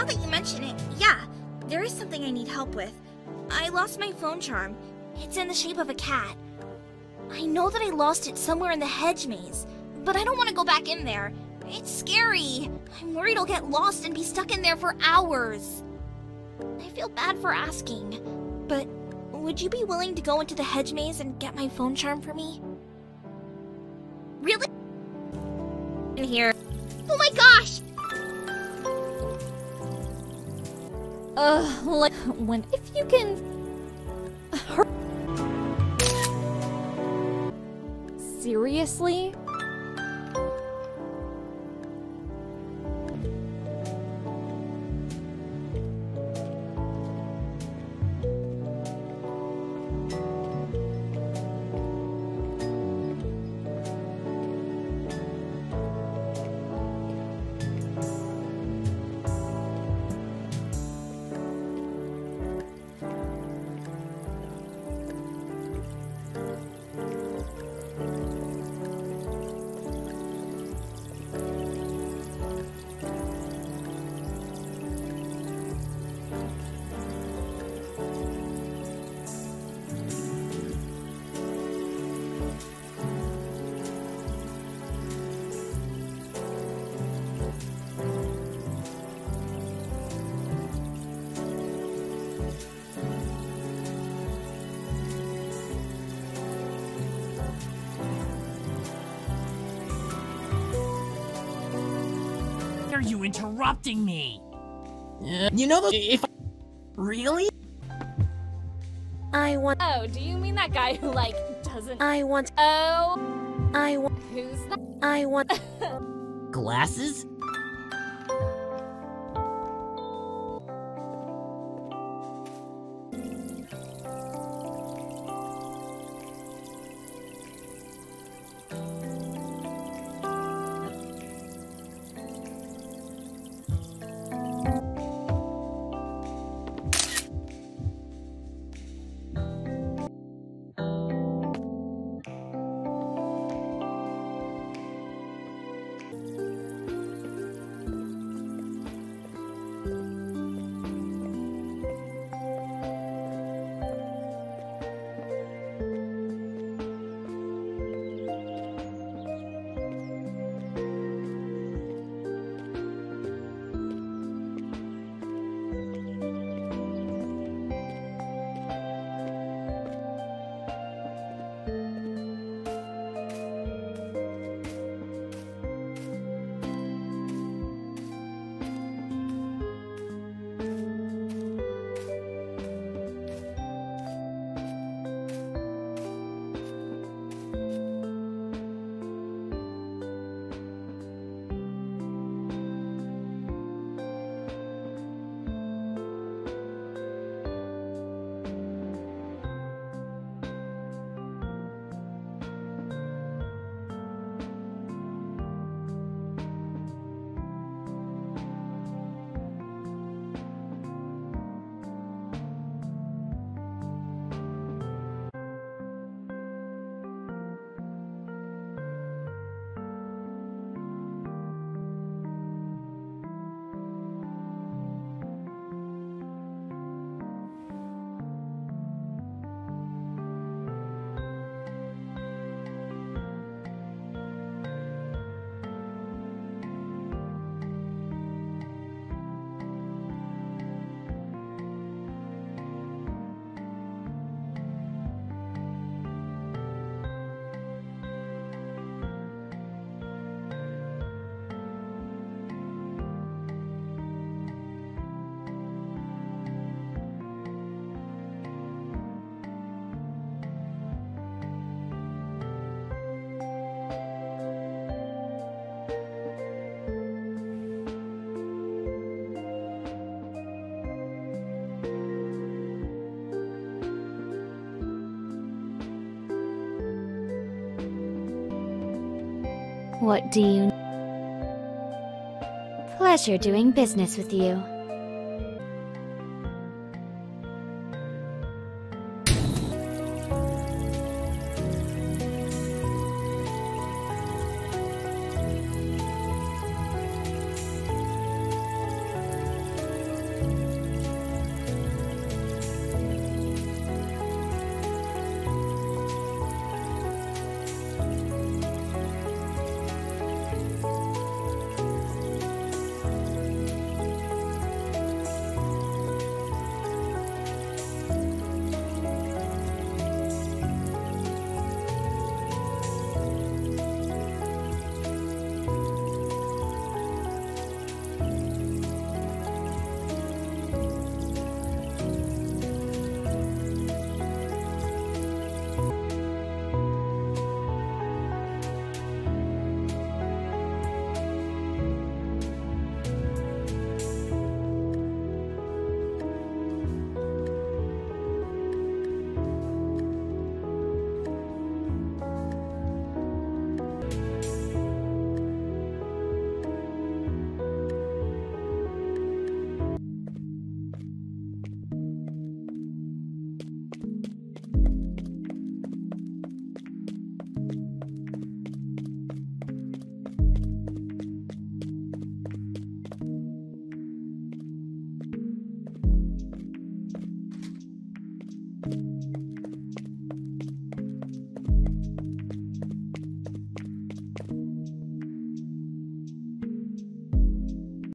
Now that you mention it, yeah, there is something I need help with. I lost my phone charm. It's in the shape of a cat. I know that I lost it somewhere in the hedge maze, but I don't want to go back in there. It's scary. I'm worried I'll get lost and be stuck in there for hours. I feel bad for asking, but would you be willing to go into the hedge maze and get my phone charm for me? Really? In here. Oh my gosh! Like, when, if you can... Seriously? Are you interrupting me? You know, if really? I want. Oh, do you mean that guy who like doesn't? I want. Oh, I want. Who's that? I want. Glasses? What do you... Pleasure doing business with you.